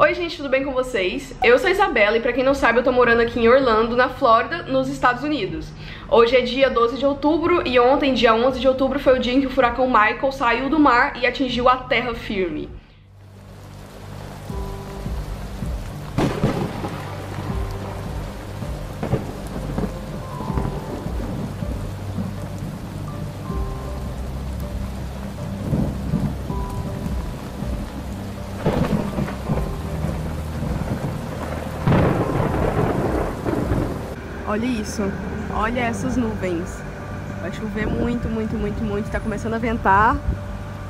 Oi gente, tudo bem com vocês? Eu sou a Isabela e pra quem não sabe eu tô morando aqui em Orlando, na Flórida, nos Estados Unidos. Hoje é dia 12 de outubro e ontem, dia 11 de outubro, foi o dia em que o furacão Michael saiu do mar e atingiu a terra firme. Olha isso, olha essas nuvens. Vai chover muito, muito, muito, muito. Tá começando a ventar.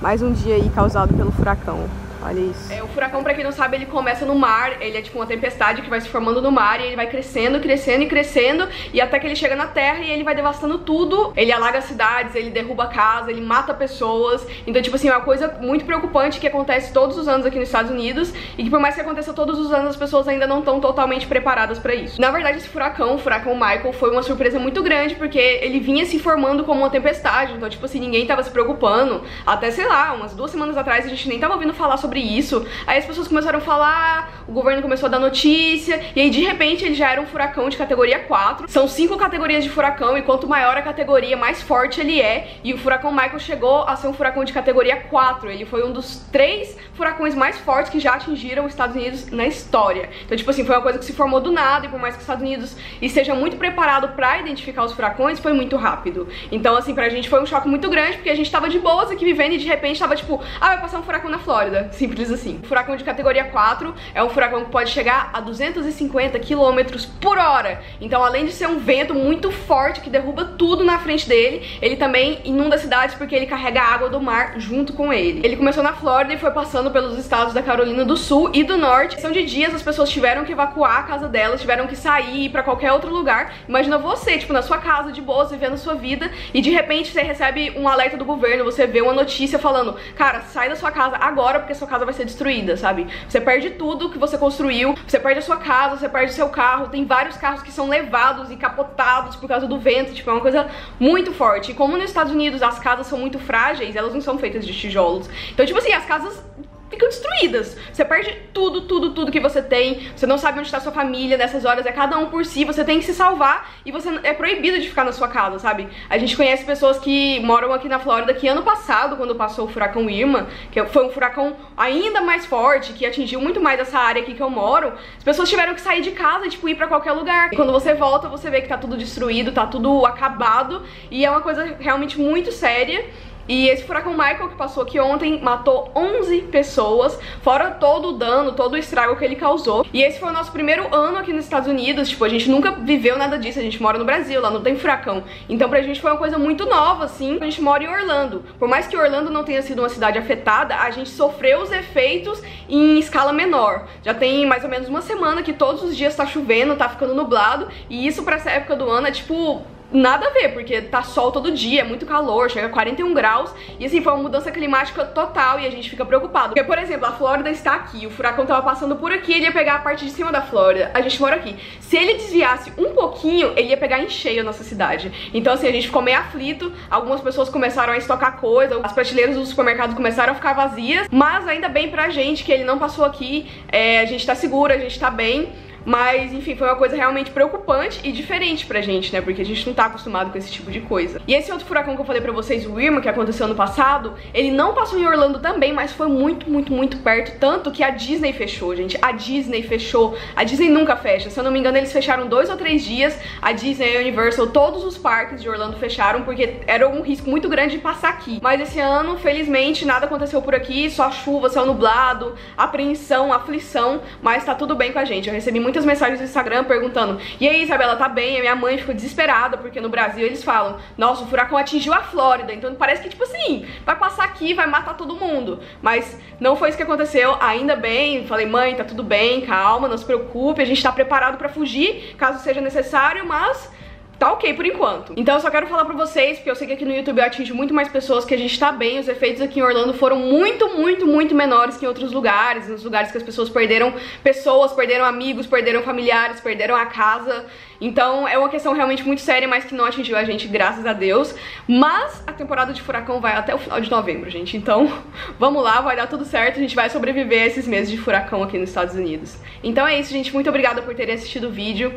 Mais um dia aí causado pelo furacão. Olha isso. O furacão, pra quem não sabe, ele começa no mar. Ele é tipo uma tempestade que vai se formando no mar. E ele vai crescendo, crescendo e crescendo. E até que ele chega na terra e ele vai devastando tudo. Ele alaga cidades, ele derruba casa, ele mata pessoas. Então, tipo assim, é uma coisa muito preocupante que acontece todos os anos aqui nos Estados Unidos. E que por mais que aconteça todos os anos, as pessoas ainda não estão totalmente preparadas pra isso. Na verdade, esse furacão, o furacão Michael, foi uma surpresa muito grande. Porque ele vinha se formando como uma tempestade. Então, tipo assim, ninguém tava se preocupando. Até, sei lá, umas 2 semanas atrás a gente nem tava ouvindo falar sobre isso. Aí as pessoas começaram a falar, o governo começou a dar notícia, e aí de repente ele já era um furacão de categoria 4. São 5 categorias de furacão, e quanto maior a categoria, mais forte ele é. E o furacão Michael chegou a ser um furacão de categoria 4. Ele foi um dos 3 furacões mais fortes que já atingiram os Estados Unidos na história. Então, tipo assim, foi uma coisa que se formou do nada, e por mais que os Estados Unidos esteja muito preparado pra identificar os furacões, foi muito rápido. Então, assim, pra gente foi um choque muito grande, porque a gente tava de boas aqui vivendo, e de repente tava tipo, ah, vai passar um furacão na Flórida. Simples assim. O furacão de categoria 4 é um furacão que pode chegar a 250 km/h. Então, além de ser um vento muito forte que derruba tudo na frente dele, ele também inunda cidades porque ele carrega a água do mar junto com ele. Ele começou na Flórida e foi passando pelos estados da Carolina do Sul e do Norte. São de dias, as pessoas tiveram que evacuar a casa delas, tiveram que sair e ir pra qualquer outro lugar. Imagina você, tipo, na sua casa, de boas, vivendo a sua vida, e de repente você recebe um alerta do governo, você vê uma notícia falando, cara, sai da sua casa agora porque sua casa vai ser destruída, sabe? Você perde tudo que você construiu, você perde a sua casa, você perde o seu carro, tem vários carros que são levados e capotados por causa do vento, tipo, é uma coisa muito forte. E como nos Estados Unidos as casas são muito frágeis, elas não são feitas de tijolos. Então, tipo assim, as casas ficam destruídas. Você perde tudo, tudo, tudo que você tem. Você não sabe onde está sua família nessas horas. É cada um por si. Você tem que se salvar e você é proibido de ficar na sua casa, sabe? A gente conhece pessoas que moram aqui na Flórida que ano passado, quando passou o furacão Irma, que foi um furacão ainda mais forte, que atingiu muito mais essa área aqui que eu moro, as pessoas tiveram que sair de casa e, tipo, ir pra qualquer lugar. E quando você volta, você vê que tá tudo destruído, tá tudo acabado, e é uma coisa realmente muito séria. E esse furacão Michael que passou aqui ontem matou 11 pessoas, fora todo o dano, todo o estrago que ele causou. E esse foi o nosso primeiro ano aqui nos Estados Unidos, tipo, a gente nunca viveu nada disso, a gente mora no Brasil, lá não tem furacão. Então pra gente foi uma coisa muito nova, assim, a gente mora em Orlando. Por mais que Orlando não tenha sido uma cidade afetada, a gente sofreu os efeitos em escala menor. Já tem mais ou menos uma semana que todos os dias tá chovendo, tá ficando nublado, e isso pra essa época do ano é tipo... nada a ver, porque tá sol todo dia, é muito calor, chega a 41 graus, e assim, foi uma mudança climática total e a gente fica preocupado. Porque, por exemplo, a Flórida está aqui, o furacão tava passando por aqui, ele ia pegar a parte de cima da Flórida, a gente mora aqui. Se ele desviasse um pouquinho, ele ia pegar em cheio a nossa cidade. Então, assim, a gente ficou meio aflito, algumas pessoas começaram a estocar coisa, as prateleiras do supermercado começaram a ficar vazias, mas ainda bem pra gente que ele não passou aqui, a gente tá segura, a gente tá bem. Mas, enfim, foi uma coisa realmente preocupante e diferente pra gente, né? Porque a gente não tá acostumado com esse tipo de coisa. E esse outro furacão que eu falei pra vocês, o Irma, que aconteceu ano passado, ele não passou em Orlando também, mas foi muito, muito, muito perto. Tanto que a Disney fechou, gente. A Disney fechou. A Disney nunca fecha. Se eu não me engano, eles fecharam 2 ou 3 dias. A Disney, a Universal, todos os parques de Orlando fecharam, porque era um risco muito grande de passar aqui. Mas esse ano, felizmente, nada aconteceu por aqui. Só chuva, céu nublado, apreensão, aflição. Mas tá tudo bem com a gente. Eu recebi muitas mensagens no Instagram perguntando, e aí Isabela, tá bem? A minha mãe ficou desesperada, porque no Brasil eles falam, nossa, o furacão atingiu a Flórida, então parece que tipo assim, vai passar aqui, vai matar todo mundo, mas não foi isso que aconteceu, ainda bem. Falei, mãe, tá tudo bem, calma, não se preocupe, a gente tá preparado pra fugir, caso seja necessário, mas... tá ok por enquanto. Então eu só quero falar pra vocês, porque eu sei que aqui no YouTube eu atingo muito mais pessoas, que a gente tá bem, os efeitos aqui em Orlando foram muito, muito, muito menores que em outros lugares, nos lugares que as pessoas perderam pessoas, perderam amigos, perderam familiares, perderam a casa. Então é uma questão realmente muito séria, mas que não atingiu a gente, graças a Deus. Mas a temporada de furacão vai até o final de novembro, gente. Então vamos lá, vai dar tudo certo, a gente vai sobreviver a esses meses de furacão aqui nos Estados Unidos. Então é isso, gente. Muito obrigada por terem assistido o vídeo.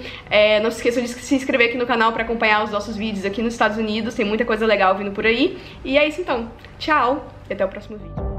Não se esqueçam de se inscrever aqui no canal pra acompanhar os nossos vídeos aqui nos Estados Unidos. Tem muita coisa legal vindo por aí. E é isso então. Tchau e até o próximo vídeo.